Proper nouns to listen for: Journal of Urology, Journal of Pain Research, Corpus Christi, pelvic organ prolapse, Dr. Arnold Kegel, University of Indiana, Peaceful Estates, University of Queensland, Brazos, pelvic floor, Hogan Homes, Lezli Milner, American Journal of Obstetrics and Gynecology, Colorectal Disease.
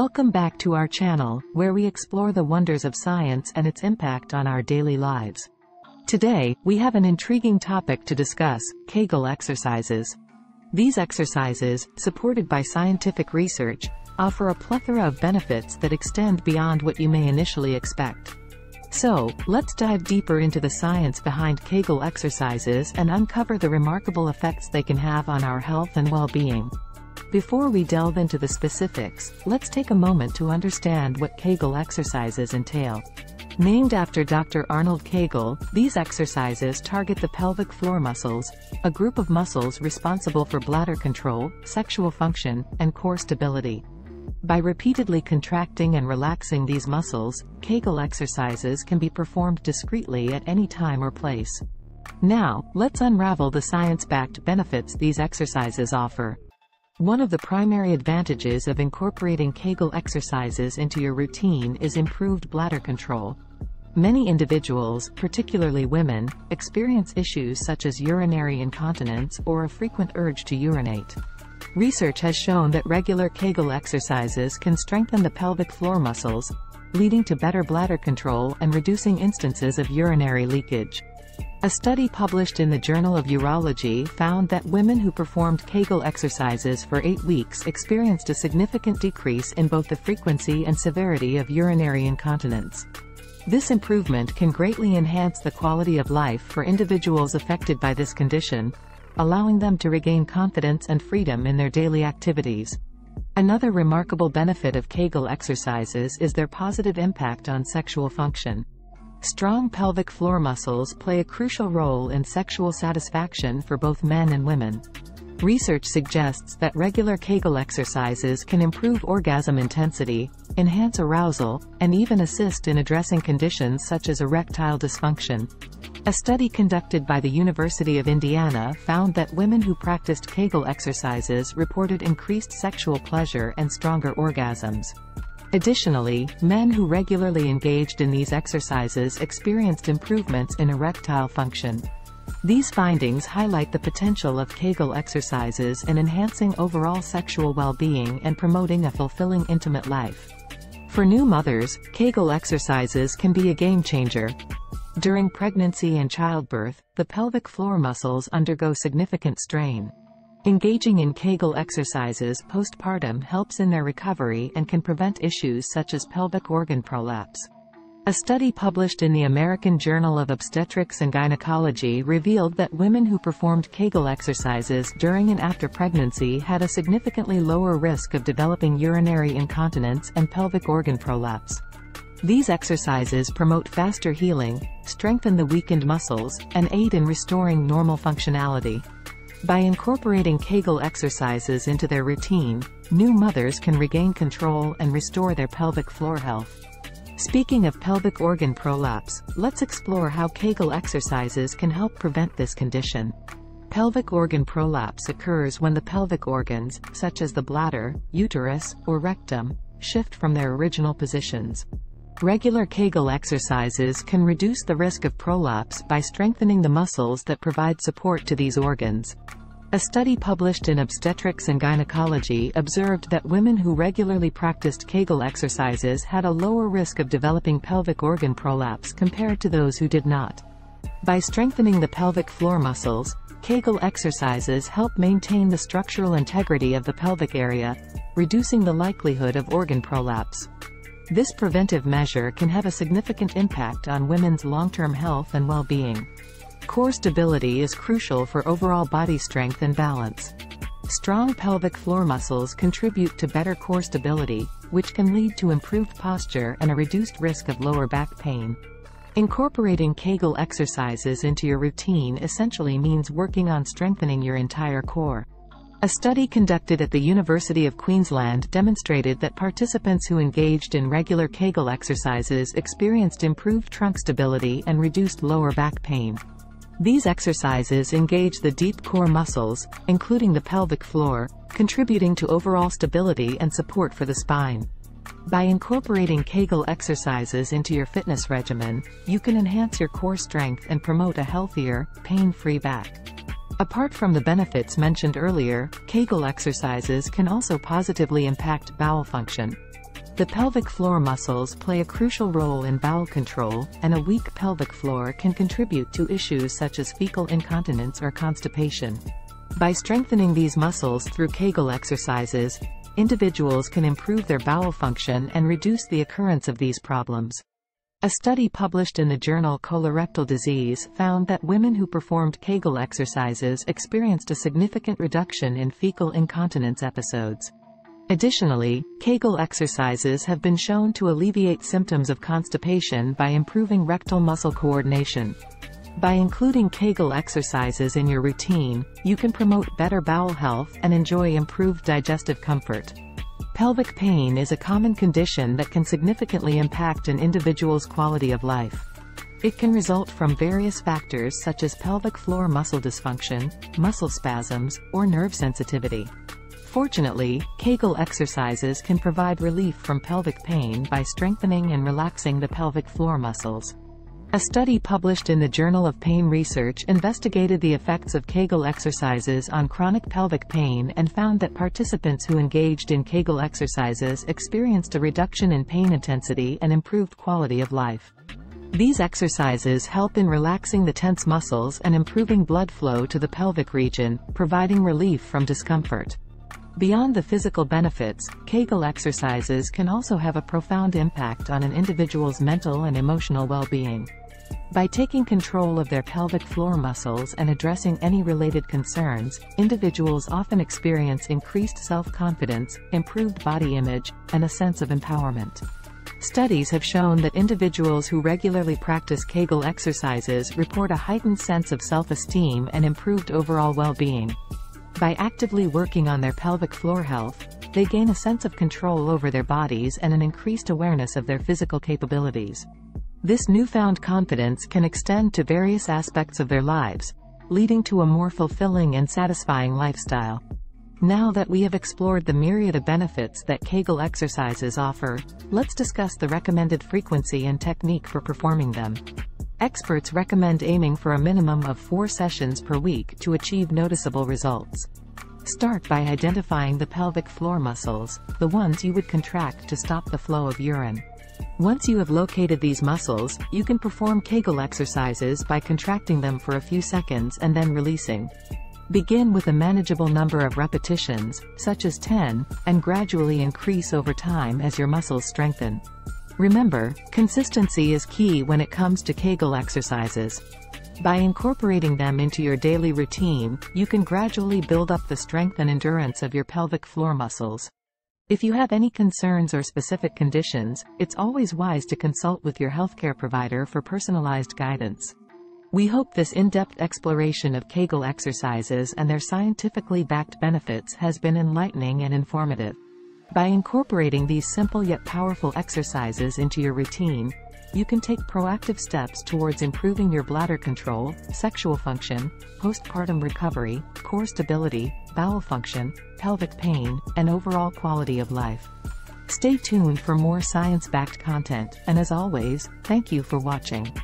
Welcome back to our channel, where we explore the wonders of science and its impact on our daily lives. Today, we have an intriguing topic to discuss, Kegel exercises. These exercises, supported by scientific research, offer a plethora of benefits that extend beyond what you may initially expect. So, let's dive deeper into the science behind Kegel exercises and uncover the remarkable effects they can have on our health and well-being. Before we delve into the specifics, let's take a moment to understand what Kegel exercises entail. Named after Dr. Arnold Kegel, these exercises target the pelvic floor muscles, a group of muscles responsible for bladder control, sexual function, and core stability. By repeatedly contracting and relaxing these muscles, Kegel exercises can be performed discreetly at any time or place. Now, let's unravel the science-backed benefits these exercises offer. One of the primary advantages of incorporating Kegel exercises into your routine is improved bladder control. Many individuals, particularly women, experience issues such as urinary incontinence or a frequent urge to urinate. Research has shown that regular Kegel exercises can strengthen the pelvic floor muscles, leading to better bladder control and reducing instances of urinary leakage. A study published in the Journal of Urology found that women who performed Kegel exercises for 8 weeks experienced a significant decrease in both the frequency and severity of urinary incontinence. This improvement can greatly enhance the quality of life for individuals affected by this condition, allowing them to regain confidence and freedom in their daily activities. Another remarkable benefit of Kegel exercises is their positive impact on sexual function. Strong pelvic floor muscles play a crucial role in sexual satisfaction for both men and women. Research suggests that regular Kegel exercises can improve orgasm intensity, enhance arousal, and even assist in addressing conditions such as erectile dysfunction. A study conducted by the University of Indiana found that women who practiced Kegel exercises reported increased sexual pleasure and stronger orgasms. Additionally, men who regularly engaged in these exercises experienced improvements in erectile function. These findings highlight the potential of Kegel exercises in enhancing overall sexual well-being and promoting a fulfilling intimate life. For new mothers, Kegel exercises can be a game-changer. During pregnancy and childbirth, the pelvic floor muscles undergo significant strain. Engaging in Kegel exercises postpartum helps in their recovery and can prevent issues such as pelvic organ prolapse. A study published in the American Journal of Obstetrics and Gynecology revealed that women who performed Kegel exercises during and after pregnancy had a significantly lower risk of developing urinary incontinence and pelvic organ prolapse. These exercises promote faster healing, strengthen the weakened muscles, and aid in restoring normal functionality. By incorporating Kegel exercises into their routine, new mothers can regain control and restore their pelvic floor health. Speaking of pelvic organ prolapse, let's explore how Kegel exercises can help prevent this condition. Pelvic organ prolapse occurs when the pelvic organs, such as the bladder, uterus, or rectum, shift from their original positions. Regular Kegel exercises can reduce the risk of prolapse by strengthening the muscles that provide support to these organs. A study published in Obstetrics and Gynecology observed that women who regularly practiced Kegel exercises had a lower risk of developing pelvic organ prolapse compared to those who did not. By strengthening the pelvic floor muscles, Kegel exercises help maintain the structural integrity of the pelvic area, reducing the likelihood of organ prolapse. This preventive measure can have a significant impact on women's long-term health and well-being. Core stability is crucial for overall body strength and balance. Strong pelvic floor muscles contribute to better core stability, which can lead to improved posture and a reduced risk of lower back pain. Incorporating Kegel exercises into your routine essentially means working on strengthening your entire core. A study conducted at the University of Queensland demonstrated that participants who engaged in regular Kegel exercises experienced improved trunk stability and reduced lower back pain. These exercises engage the deep core muscles, including the pelvic floor, contributing to overall stability and support for the spine. By incorporating Kegel exercises into your fitness regimen, you can enhance your core strength and promote a healthier, pain-free back. Apart from the benefits mentioned earlier, Kegel exercises can also positively impact bowel function. The pelvic floor muscles play a crucial role in bowel control, and a weak pelvic floor can contribute to issues such as fecal incontinence or constipation. By strengthening these muscles through Kegel exercises, individuals can improve their bowel function and reduce the occurrence of these problems. A study published in the journal Colorectal Disease found that women who performed Kegel exercises experienced a significant reduction in fecal incontinence episodes. Additionally, Kegel exercises have been shown to alleviate symptoms of constipation by improving rectal muscle coordination. By including Kegel exercises in your routine, you can promote better bowel health and enjoy improved digestive comfort. Pelvic pain is a common condition that can significantly impact an individual's quality of life. It can result from various factors such as pelvic floor muscle dysfunction, muscle spasms, or nerve sensitivity. Fortunately, Kegel exercises can provide relief from pelvic pain by strengthening and relaxing the pelvic floor muscles. A study published in the Journal of Pain Research investigated the effects of Kegel exercises on chronic pelvic pain and found that participants who engaged in Kegel exercises experienced a reduction in pain intensity and improved quality of life. These exercises help in relaxing the tense muscles and improving blood flow to the pelvic region, providing relief from discomfort. Beyond the physical benefits, Kegel exercises can also have a profound impact on an individual's mental and emotional well-being. By taking control of their pelvic floor muscles and addressing any related concerns, individuals often experience increased self-confidence, improved body image, and a sense of empowerment. Studies have shown that individuals who regularly practice Kegel exercises report a heightened sense of self-esteem and improved overall well-being. By actively working on their pelvic floor health, they gain a sense of control over their bodies and an increased awareness of their physical capabilities. This newfound confidence can extend to various aspects of their lives, leading to a more fulfilling and satisfying lifestyle. Now that we have explored the myriad of benefits that Kegel exercises offer, let's discuss the recommended frequency and technique for performing them. Experts recommend aiming for a minimum of 4 sessions per week to achieve noticeable results. Start by identifying the pelvic floor muscles, the ones you would contract to stop the flow of urine. Once you have located these muscles, you can perform Kegel exercises by contracting them for a few seconds and then releasing. Begin with a manageable number of repetitions, such as 10, and gradually increase over time as your muscles strengthen. Remember, consistency is key when it comes to Kegel exercises. By incorporating them into your daily routine, you can gradually build up the strength and endurance of your pelvic floor muscles. If you have any concerns or specific conditions, it's always wise to consult with your healthcare provider for personalized guidance. We hope this in-depth exploration of Kegel exercises and their scientifically backed benefits has been enlightening and informative. By incorporating these simple yet powerful exercises into your routine, you can take proactive steps towards improving your bladder control, sexual function, postpartum recovery, core stability, bowel function, pelvic pain, and overall quality of life. Stay tuned for more science-backed content, and as always, thank you for watching.